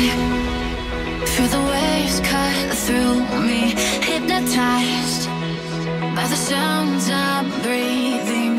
I feel the waves cut through me, hypnotized by the sounds I'm breathing.